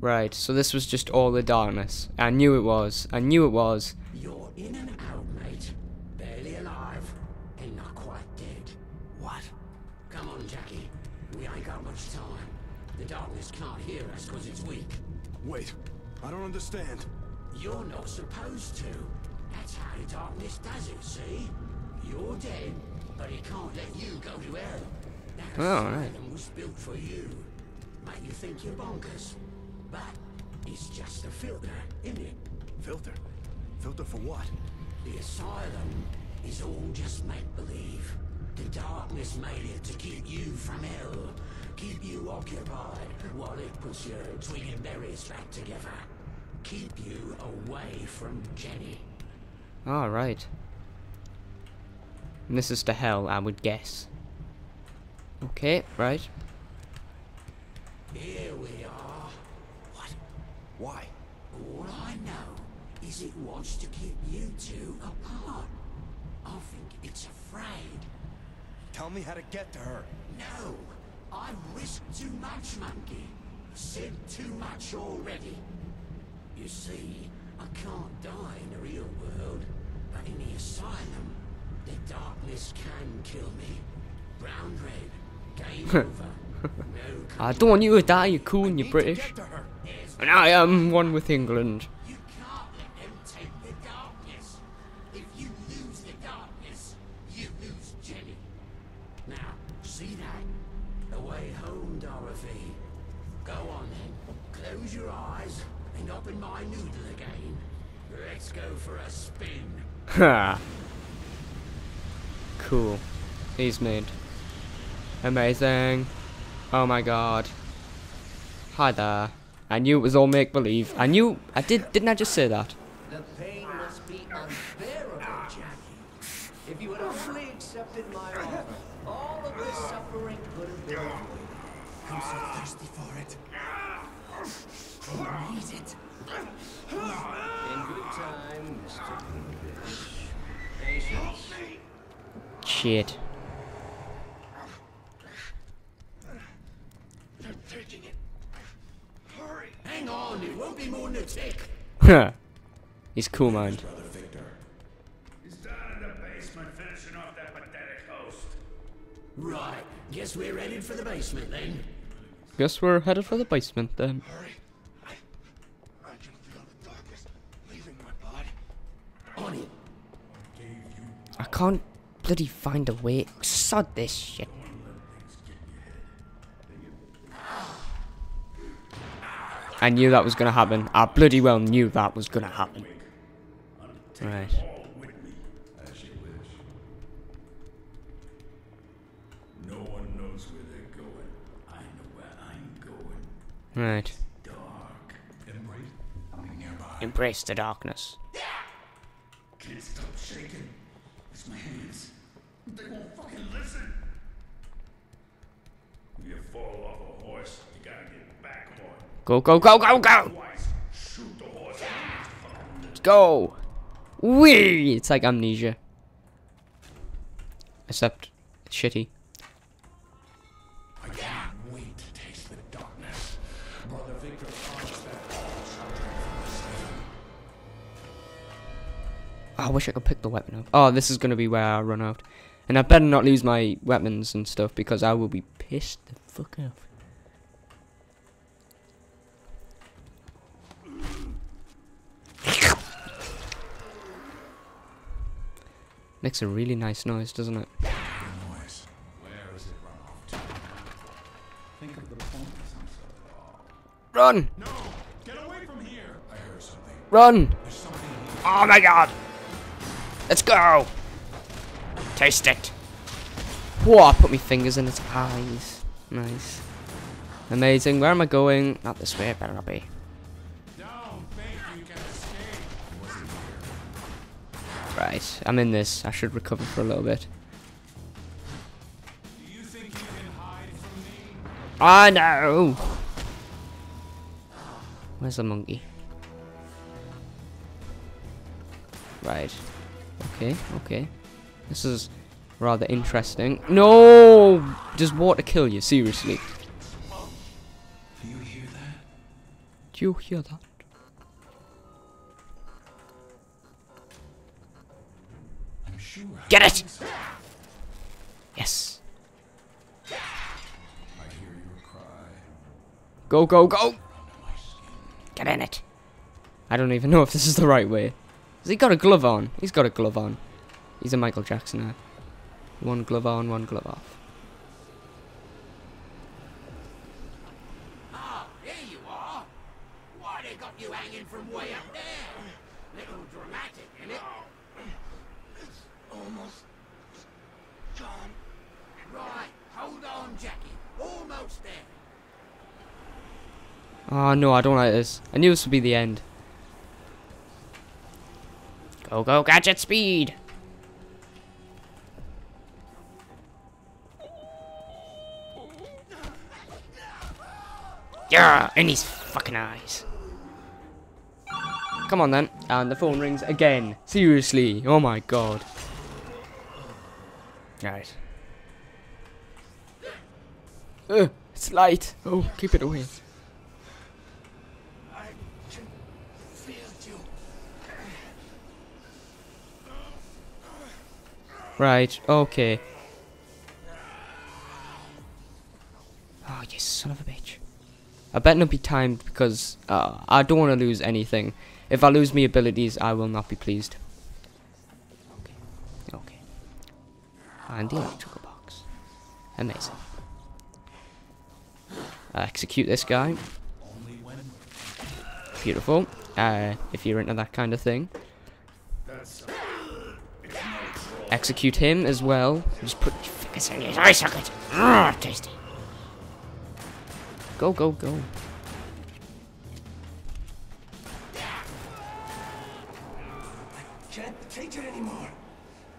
Right, so this was just all the darkness. I knew it was. I knew it was. You're in and out, mate. Barely alive, and not quite dead. What? Come on, Jackie. We ain't got much time. The darkness can't hear us because it's weak. Wait, I don't understand. You're not supposed to. That's how the darkness does it, see? You're dead, but it can't let you go to hell. That asylum was built for you. Make you think you're bonkers. But it's just a filter, isn't it? Filter? Filter for what? The asylum is all just make-believe. The darkness made it to keep you from hell. Keep you occupied while it puts your twig and berries back together. Keep you away from Jenny. Alright. And this is to hell, I would guess. Okay, right. Here we are. What? Why? All I know is it wants to keep you two apart. I think it's afraid. Tell me how to get to her. No. I've risked too much, monkey. Said too much already. You see, I can't die in the real world, but in the asylum, the darkness can kill me. Brown red, game over. I don't want you to die, you're cool and you're British. And I am one with England. You can't let them take the darkness. If you lose the darkness, you lose Jenny. Now, see that? The way home, Dorothy. Go on then. Close your eyes and open my noodle again. Let's go for a spin. Ha! Cool. He's made. Amazing. Oh my god. Hi there. I knew it was all make-believe. I knew... I did... Didn't I just say that? The pain must be unbearable, Jackie. If you had only accepted my offer, all of this suffering could have been avoided. I'm so thirsty for it. I need it. In good time, Mr. Moonfish. Patience. Shit. Taking it. Hurry. Hang on, it won't be more than a tick. Huh. He's cool, mind. He's down in the basement finishing off that pathetic host. Right. Guess we're headed for the basement then. Hurry. I can feel the darkness leaving my body. On it. I can't bloody find a way. Sod this shit. I knew that was gonna happen. I bloody well knew that was gonna happen. Right. Right. Embrace the darkness. Can't stop shaking. It's my hands. They won't fucking listen. You fall off a horse, you gotta get back on. Go, go, go, go, go! Let's go! Whee! It's like Amnesia. Except, it's shitty. I can't wait to taste the darkness. Brother Victor promised that all shall turn from the same. I wish I could pick the weapon up. Oh, this is gonna be where I run out. And I better not lose my weapons and stuff because I will be pissed the fuck off. Makes a really nice noise, doesn't it? Run! No, get away from here. I heard something. Run! Oh my god! Let's go! Taste it! Whoa, I put my fingers in its eyes. Nice. Amazing. Where am I going? Not this way, better not be. Right, I'm in this. I should recover for a little bit. Do you think you can hide from me? I know. Where's the monkey? Right. Okay, okay. This is rather interesting. No! Does water kill you? Seriously. Do you hear that? Did you hear that? I'm sure. Get it! Yes. I hear your cry. Go, go, go! Get in it. I don't even know if this is the right way. Has he got a glove on? He's got a glove on. He's a Michael Jackson. One glove on, one glove off. Ah, there you are. Why they got you hanging from way up there? Little dramatic, innit? It's almost gone. Right, hold on, Jackie. Almost there. Oh no, I don't like this. I knew this would be the end. Go, go, catch at speed! Yeah, in his fucking eyes. Come on then. And the phone rings again. Seriously, oh my god. Alright. It's light. Oh, keep it away. Right, okay. Oh, you son of a bitch. I better not be timed because I don't want to lose anything. If I lose me abilities, I will not be pleased. Okay, okay. And the electrical box. Amazing. Execute this guy. Beautiful. If you're into that kind of thing. Execute him as well. Just put your fingers in his eye socket. Arrgh, tasty. Go, go, go. I can't take it anymore.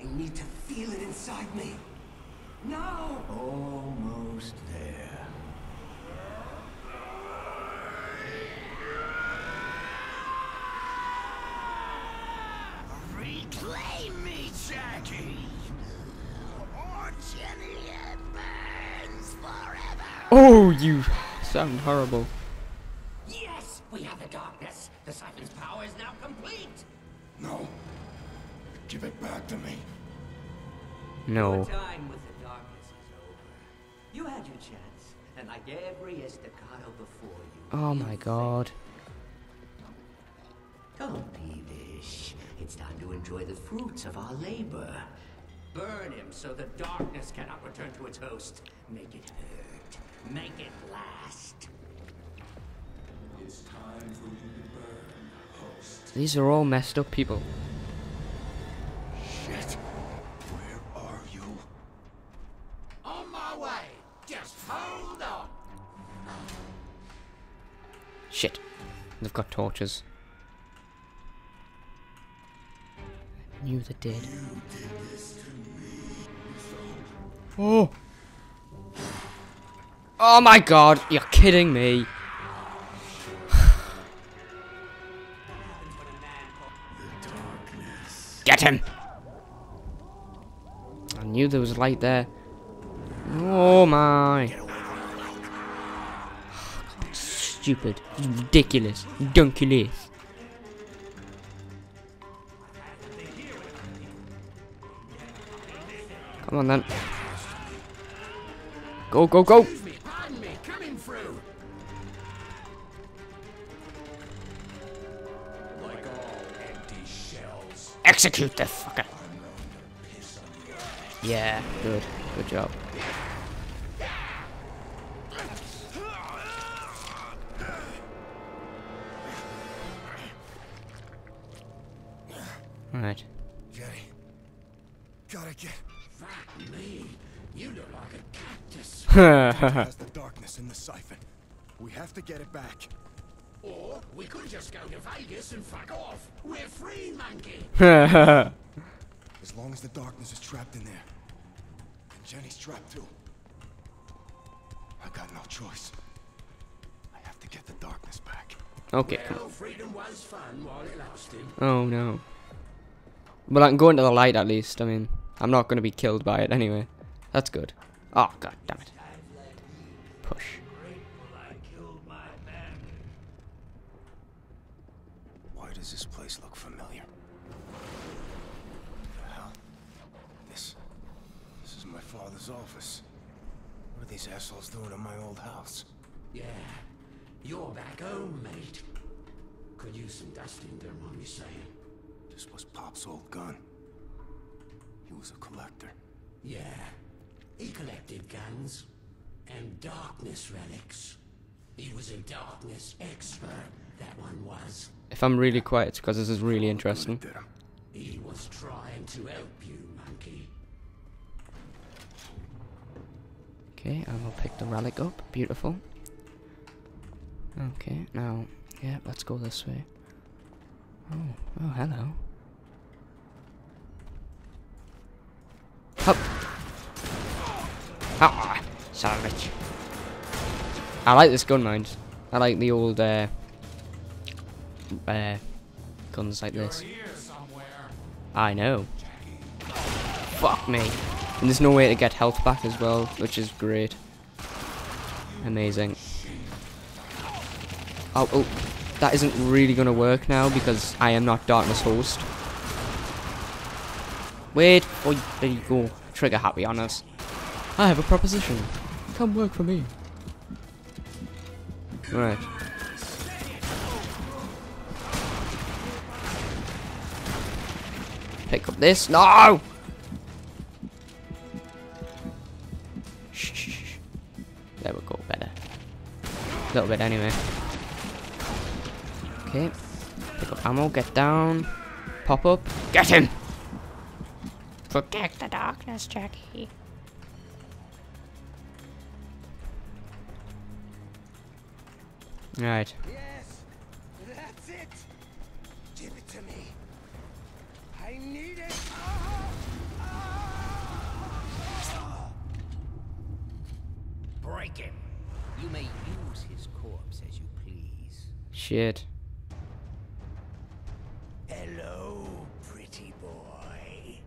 I need to feel it inside me. Now. Almost there. Reclaim me, Jackie! Or Jenny, it burns forever! Oh, you sound horrible. Yes, we have the darkness. The Siphon's power is now complete. No. Give it back to me. No. Your time with the darkness is over. You had your chance, and like every Estacado before you... Oh my god. Don't be peevish. It's time to enjoy the fruits of our labor. Burn him so the darkness cannot return to its host. Make it hurt. Make it last. It's time for you to burn, host. These are all messed up people. Shit. Where are you? On my way. Just hold on. Shit. They've got torches. Knew they did. Oh! Oh my god! You're kidding me! Get him! I knew there was light there. Oh my! Stupid! Ridiculous! Dunkulous! Come on then. Go, go, go! Execute the fucker! Yeah, good. Good job. Alright. Jenny. Gotta get... Me. You look like a cactus. Has the darkness in the Siphon. We have to get it back. Or we could just go to Vegas and fuck off. We're free, monkey. As long as the darkness is trapped in there, and Jenny's trapped too, I've got no choice. I have to get the darkness back. Okay. Well, freedom was fun while it lasted. Oh no. Well, I can go into the light at least. I mean. I'm not going to be killed by it anyway. That's good. Oh, god damn it. Push. does this place look familiar? What the hell? This is my father's office. What are these assholes doing in my old house? Yeah, you're back home, mate. Could use some dust in there, Mom, you saying? This was Pop's old gun. He was a collector. Yeah, he collected guns and darkness relics. He was a darkness expert, that one was. If I'm really quiet, it's because this is really interesting. He was trying to help you, monkey. Okay, I will pick the relic up. Beautiful. Okay, now, yeah, let's go this way. Oh, hello. Hop. Ah, son of a bitch. I like this gun, mind. I like the old guns like this. I know. Fuck me. And there's no way to get health back as well, which is great. Amazing. Oh, that isn't really gonna work now because I am not Darkness Host. Wait, oh, there you go. Trigger happy on us. I have a proposition. Come work for me. Right. Pick up this. No! Shh. There we go, better. A little bit anyway. Okay. Pick up ammo, get down. Pop up. Get him! Protect the darkness, Jackie. Right. Yes, that's it. Give it to me. I need it. Break him. You may use his corpse as you please. Shit. Hello, pretty boy.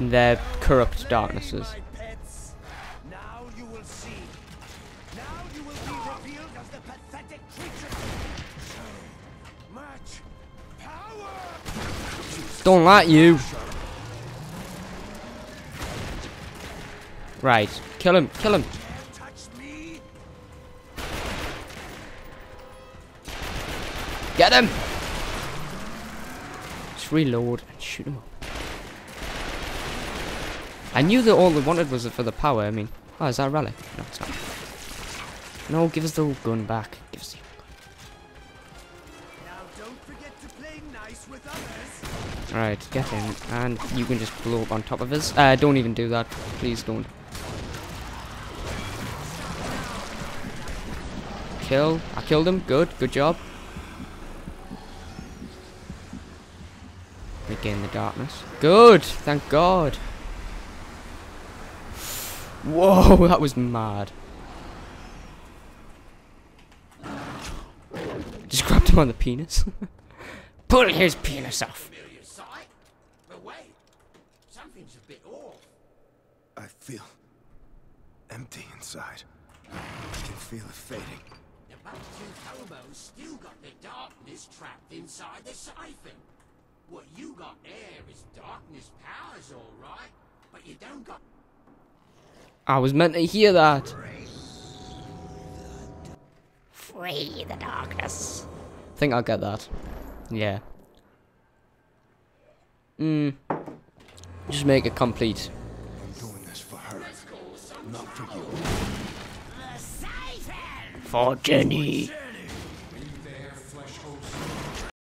They're corrupt darknesses. Don't like you. Right. Kill him. Kill him. Get him. Just reload and shoot him up. I knew that all they wanted was for the power. I mean, oh, is that a relic? No, it's not. No, give us the old gun back. Give us the old gun. Now don't forget to play nice with others. Right, get him, and you can just blow up on top of us. Don't even do that. Please don't. Kill. I killed him. Good. Good job. Regain the darkness. Good. Thank God. Whoa, that was mad. Just grabbed him on the penis. Pull his penis off. I feel empty inside. I can feel it fading. The Bantu Homos still got the darkness trapped inside the siphon. What you got there is darkness powers, all right, but you don't got. I was meant to hear that. Free the darkness. I think I'll get that. Yeah. Just make it complete. I'm doing this for her, not for you. For Jenny.